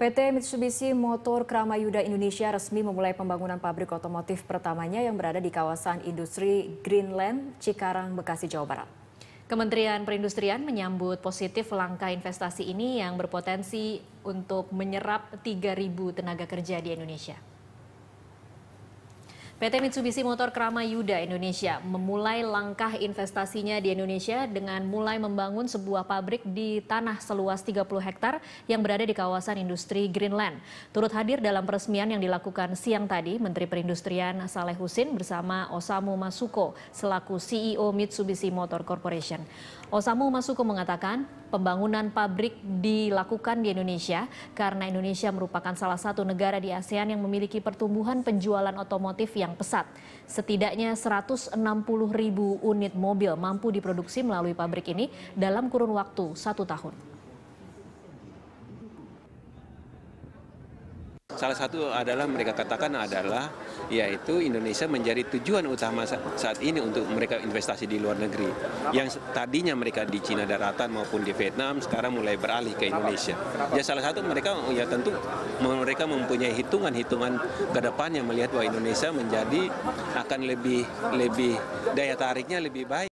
PT Mitsubishi Motor Krama Yudha Indonesia resmi memulai pembangunan pabrik otomotif pertamanya yang berada di kawasan industri Greenland, Cikarang, Bekasi, Jawa Barat. Kementerian Perindustrian menyambut positif langkah investasi ini yang berpotensi untuk menyerap 3.000 tenaga kerja di Indonesia. PT Mitsubishi Motor Krama Yudha Indonesia memulai langkah investasinya di Indonesia dengan mulai membangun sebuah pabrik di tanah seluas 30 hektar yang berada di kawasan industri Greenland. Turut hadir dalam peresmian yang dilakukan siang tadi, Menteri Perindustrian Saleh Husin bersama Osamu Masuko selaku CEO Mitsubishi Motor Corporation. Osamu Masuko mengatakan pembangunan pabrik dilakukan di Indonesia karena Indonesia merupakan salah satu negara di ASEAN yang memiliki pertumbuhan penjualan otomotif yang pesat. Setidaknya 160.000 unit mobil mampu diproduksi melalui pabrik ini dalam kurun waktu 1 tahun. Salah satu adalah mereka katakan adalah yaitu Indonesia menjadi tujuan utama saat ini untuk mereka investasi di luar negeri. Yang tadinya mereka di Cina daratan maupun di Vietnam sekarang mulai beralih ke Indonesia. Ya salah satu mereka ya tentu mereka mempunyai hitungan-hitungan ke depannya melihat bahwa Indonesia menjadi akan lebih daya tariknya lebih baik.